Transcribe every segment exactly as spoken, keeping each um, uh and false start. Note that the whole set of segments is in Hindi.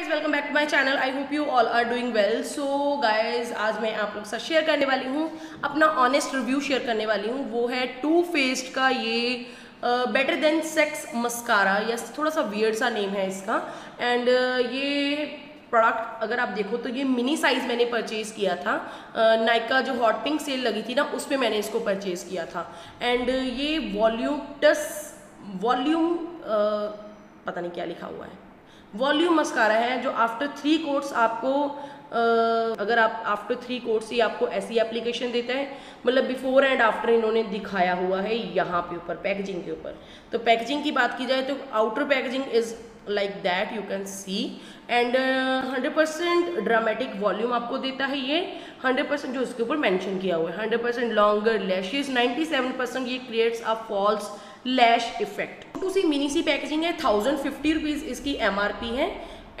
Guys welcome back to my channel. I hope you all are doing well. So guys आज मैं आप लोग साथ शेयर करने वाली हूँ, अपना ऑनेस्ट रिव्यू शेयर करने वाली हूँ। वो है टू फेस्ड का ये better than sex mascara. Yes, थोड़ा सा वियर्ड सा नेम है इसका। एंड uh, ये प्रोडक्ट अगर आप देखो तो ये मिनी साइज़ मैंने परचेज़ किया था, नायका जो हॉट पिंक सेल लगी थी ना उसमें मैंने इसको परचेज़ किया था। एंड ये वॉल्यूटस वॉल्यूम पता नहीं क्या लिखा हुआ है, वॉल्यूम मस्कारा है जो आफ्टर थ्री कोट्स आपको आ, अगर आप आफ्टर थ्री कोट्स ही आपको ऐसी एप्लीकेशन देता है। मतलब बिफोर एंड आफ्टर इन्होंने दिखाया हुआ है यहाँ पे ऊपर पैकेजिंग के ऊपर। तो पैकेजिंग की बात की जाए तो outer packaging is like that you can see. And hundred percent dramatic volume आपको देता है ये, हंड्रेड परसेंट जो इसके ऊपर मैंशन किया हुआ है, hundred percent longer lashes, ninety seven percent ये creates a false lash effect. To see mini C packaging है, थाउजेंड फिफ्टी रुपीज़ इसकी एम आर पी है।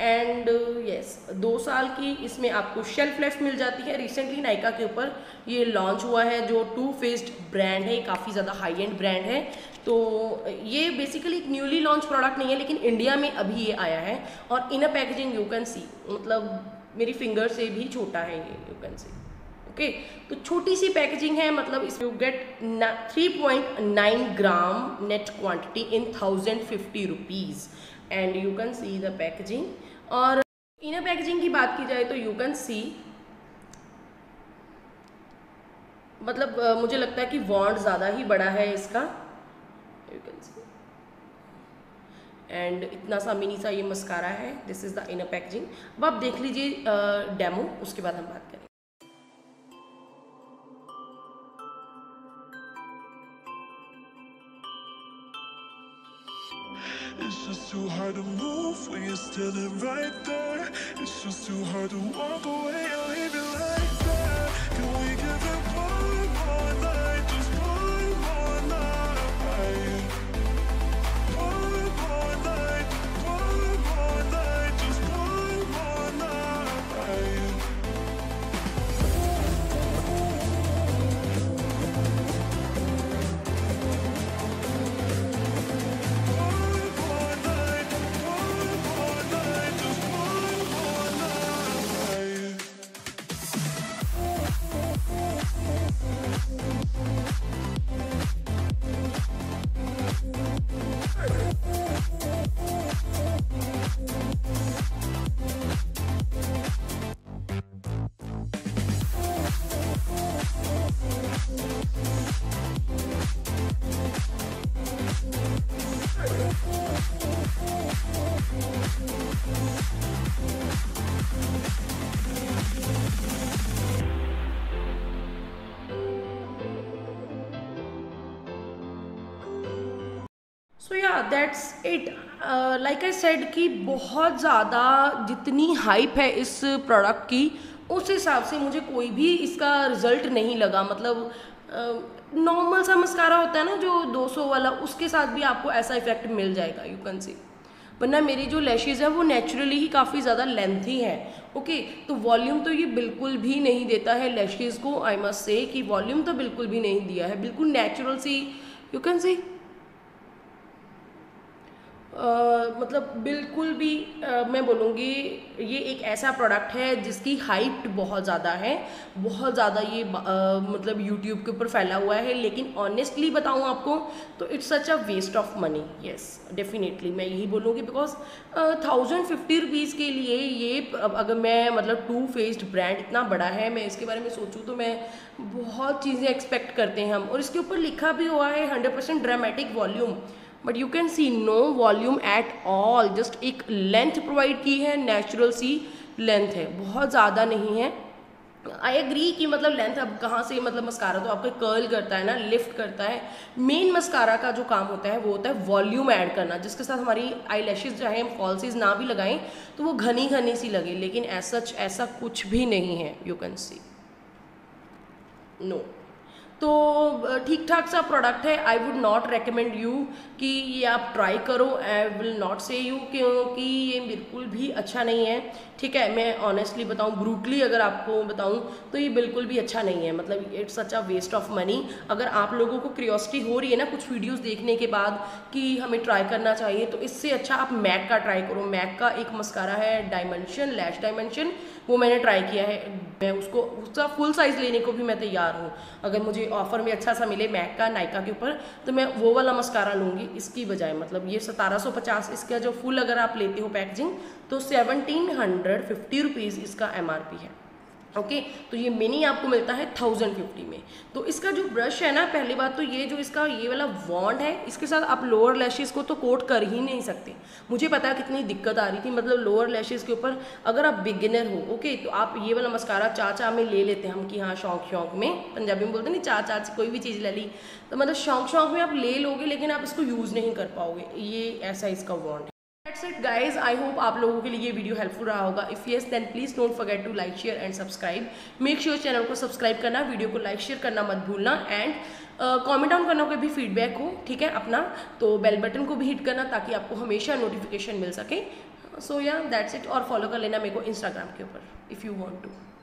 एंड येस yes, दो साल की इसमें आपको शेल्फ लाइफ मिल जाती है। रिसेंटली नायका के ऊपर ये लॉन्च हुआ है जो टू फेस्ड ब्रांड है, काफ़ी ज़्यादा हाई एंड ब्रांड है। तो ये बेसिकली एक न्यूली लॉन्च प्रोडक्ट नहीं है, लेकिन इंडिया में अभी ये आया है। और in a packaging you can see, मतलब मेरी फिंगर से भी छोटा है ये, you can see. Okay okay, तो छोटी सी पैकेजिंग है, मतलब इसमें you get three point nine gram net quantity in thousand fifty rupees. And you can see the packaging. और इनर पैकेजिंग की बात की जाए तो यू कैन सी, मतलब uh, मुझे लगता है कि वॉन्ड ज़्यादा ही बड़ा है इसका, यू कैन सी। एंड इतना सा मिनी सा ये मस्कारा है। This is the inner packaging. अब आप देख लीजिए डेमो, uh, उसके बाद हम बात करेंगे। It's just too hard to move when you're standing right there. It's just too hard to walk away and leave it like that. Can we give it one more night? Just one more night. One more night. One more night. Just one more night. So yeah that's it. Like I said कि बहुत ज़्यादा जितनी हाइप है इस प्रोडक्ट की, उस हिसाब से मुझे कोई भी इसका रिजल्ट नहीं लगा। मतलब नॉर्मल uh, सा मस्कारा होता है ना जो दो सौ वाला, उसके साथ भी आपको ऐसा इफेक्ट मिल जाएगा, यू कैन सी। वरना मेरी जो लैशेज़ हैं वो नेचुरली ही काफ़ी ज़्यादा लेंथी हैं। ओके okay, तो वॉल्यूम तो ये बिल्कुल भी नहीं देता है लैशेज़ को। आई मस्ट से कि वॉल्यूम तो बिल्कुल भी नहीं दिया है, बिल्कुल नेचुरल सी, यू कैन सी। Uh, मतलब बिल्कुल भी uh, मैं बोलूँगी ये एक ऐसा प्रोडक्ट है जिसकी हाइप बहुत ज़्यादा है, बहुत ज़्यादा ये uh, मतलब यूट्यूब के ऊपर फैला हुआ है। लेकिन ऑनेस्टली बताऊँ आपको तो it's such a waste of money. Yes, definitely मैं यही बोलूँगी, बिकॉज थाउजेंड फिफ्टी रुपीज़ के लिए ये, अगर मैं मतलब टू फेस्ड ब्रांड इतना बड़ा है, मैं इसके बारे में सोचूँ तो मैं बहुत चीज़ें एक्सपेक्ट करते हैं हम। और इसके ऊपर लिखा भी हुआ है hundred percent dramatic volume, but you can see no volume at all. Just एक लेंथ प्रोवाइड की है, नेचुरल सी लेंथ है, बहुत ज़्यादा नहीं है। आई एग्री कि मतलब लेंथ अब कहाँ से, मतलब मस्कारा तो आपका कर्ल करता है ना, लिफ्ट करता है। मेन मस्कारा का जो काम होता है वो होता है वॉल्यूम ऐड करना, जिसके साथ हमारी आई लैशेज चाहे हम फॉल्सीज ना भी लगाएं तो वो घनी घनी सी लगे। लेकिन एज सच ऐसा कुछ भी नहीं है, यू कैन सी, नो। तो ठीक ठाक सा प्रोडक्ट है. I would not recommend you कि ये आप ट्राई करो. I will not say you क्योंकि ये बिल्कुल भी अच्छा नहीं है. ठीक है, मैं ऑनेस्टली बताऊँ, ब्रूटली अगर आपको बताऊँ तो ये बिल्कुल भी अच्छा नहीं है. मतलब it's such a waste of money. अगर आप लोगों को क्यूरियोसिटी हो रही है ना कुछ वीडियोज़ देखने के बाद कि हमें ट्राई करना चाहिए, तो इससे अच्छा आप मैक का ट्राई करो. मैक का एक मस्कारा है डायमेंशन लैश डायमेंशन, वो मैंने ट्राई किया है. मैं उसको उसका फुल साइज़ लेने को भी मैं तैयार हूँ. अगर मुझे ऑफर में अच्छा सा मिले मैक का नायका के ऊपर तो मैं वो वाला मस्कारा लूँगी इसकी बजाय. मतलब ये सत्रह सौ पचास इसका जो फुल अगर आप लेते हो पैकेजिंग तो सेवनटीन हंड्रेड फिफ्टी रुपीज़ इसका एम आर पी है. ओके okay, तो ये मिनी आपको मिलता है थाउजेंड फिफ्टी में. तो इसका जो ब्रश है ना, पहली बात तो ये जो इसका ये वाला वॉन्ड है, इसके साथ आप लोअर लैशेस को तो कोट कर ही नहीं सकते. मुझे पता है कितनी दिक्कत आ रही थी, मतलब लोअर लैशेस के ऊपर अगर आप बिगिनर हो. ओके okay, तो आप ये वाला मस्कारा चाचा में ले लेते हैं हम कि हाँ शौक शौक में, पंजाबी में बोलते नहीं चाचा से कोई भी चीज़ ले ली, तो मतलब शौक शौक में आप ले लोगे लेकिन आप इसको यूज़ नहीं कर पाओगे. ये ऐसा इसका वॉन्ड है. That's it guys, I hope आप लोगों के लिए ये वीडियो हेल्पफुल रहा होगा. If yes then please don't forget to like, share and subscribe. Make sure channel को सब्सक्राइब करना, वीडियो को लाइक शेयर करना मत भूलना एंड कमेंट डाउन करना कोई भी फीडबैक हो. ठीक है अपना, तो बेल बटन को भी हिट करना ताकि आपको हमेशा नोटिफिकेशन मिल सके. सो या दैट्स इट. और फॉलो कर लेना मेरे को इंस्टाग्राम के ऊपर इफ़ यू वॉन्ट टू.